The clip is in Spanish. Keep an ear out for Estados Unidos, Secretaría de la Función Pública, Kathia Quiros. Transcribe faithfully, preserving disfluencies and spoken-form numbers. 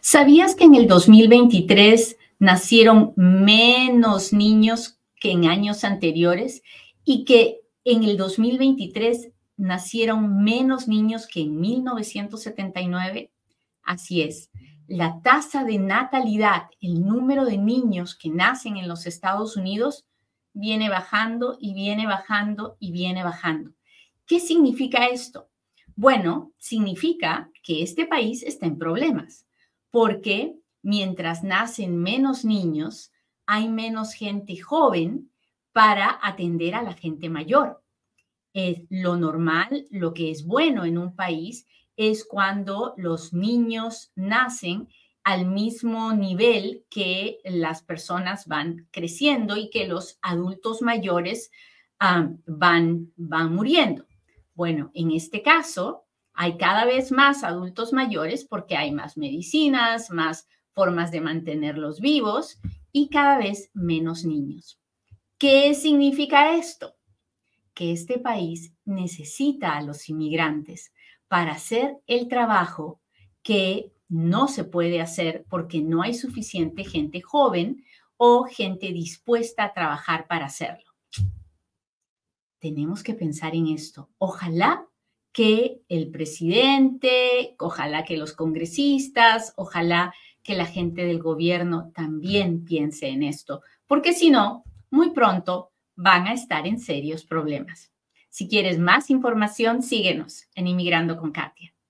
¿Sabías que en el dos mil veintitrés nacieron menos niños que en años anteriores y que en el dos mil veintitrés nacieron menos niños que en mil novecientos setenta y nueve? Así es. La tasa de natalidad, el número de niños que nacen en los Estados Unidos, viene bajando y viene bajando y viene bajando. ¿Qué significa esto? Bueno, significa que este país está en problemas, porque mientras nacen menos niños, hay menos gente joven para atender a la gente mayor. Es lo normal, lo que es bueno en un país es cuando los niños nacen al mismo nivel que las personas van creciendo y que los adultos mayores um, van, van muriendo. Bueno, en este caso hay cada vez más adultos mayores porque hay más medicinas, más formas de mantenerlos vivos y cada vez menos niños. ¿Qué significa esto? Que este país necesita a los inmigrantes para hacer el trabajo que no se puede hacer porque no hay suficiente gente joven o gente dispuesta a trabajar para hacerlo. Tenemos que pensar en esto. Ojalá que el presidente, ojalá que los congresistas, ojalá que la gente del gobierno también piense en esto, porque si no, muy pronto van a estar en serios problemas. Si quieres más información, síguenos en Inmigrando con Kathia.